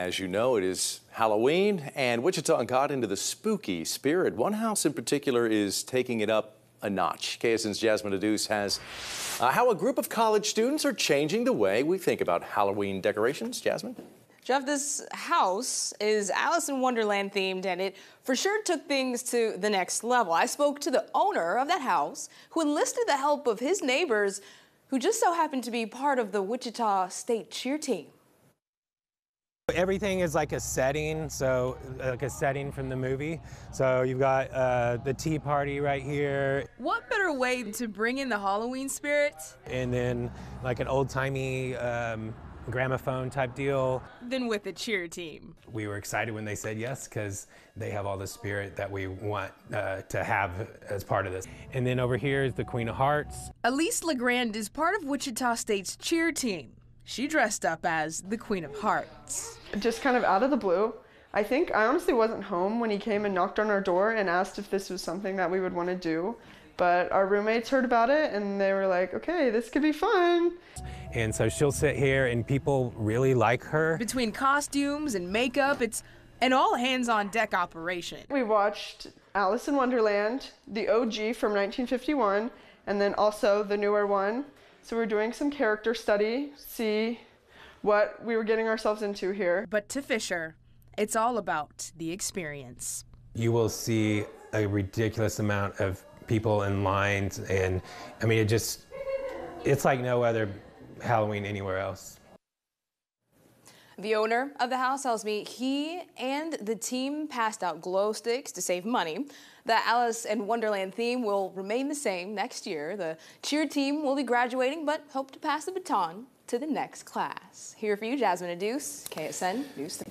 As you know, it is Halloween, and Wichita got into the spooky spirit. One house in particular is taking it up a notch. KSN's Jasmine Adduce has how a group of college students are changing the way we think about Halloween decorations. Jasmine? Jeff, this house is Alice in Wonderland themed, and it for sure took things to the next level. I spoke to the owner of that house, who enlisted the help of his neighbors, who just so happened to be part of the Wichita State cheer team. Everything is like a setting, so like a setting from the movie. So you've got the tea party right here. What better way to bring in the Halloween spirit? And then like an old-timey gramophone type deal. Then with the cheer team. We were excited when they said yes, because they have all the spirit that we want to have as part of this. And then over here is the Queen of Hearts. Elise LeGrand is part of Wichita State's cheer team. She dressed up as the Queen of Hearts. Just kind of out of the blue. I think I honestly wasn't home when he came and knocked on our door and asked if this was something that we would want to do. But our roommates heard about it and they were like, okay, this could be fun. And so she'll sit here and people really like her. Between costumes and makeup, it's an all hands on deck operation. We watched Alice in Wonderland, the OG from 1951, and then also the newer one. So we're doing some character study, see what we were getting ourselves into here. But to Fisher, it's all about the experience. You will see a ridiculous amount of people in lines, and I mean, it's like no other Halloween anywhere else. The owner of the house tells me he and the team passed out glow sticks to save money. The Alice and Wonderland theme will remain the same next year. The cheer team will be graduating, but hope to pass the baton to the next class. Here for you, Jasmine Adduce, KSN News.